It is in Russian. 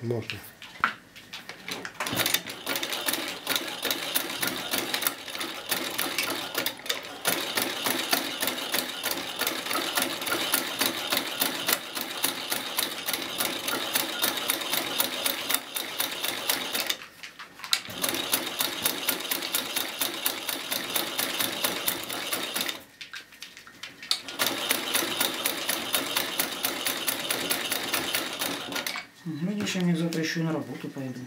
Можно. Ну, я еще не завтра еще и на работу пойду.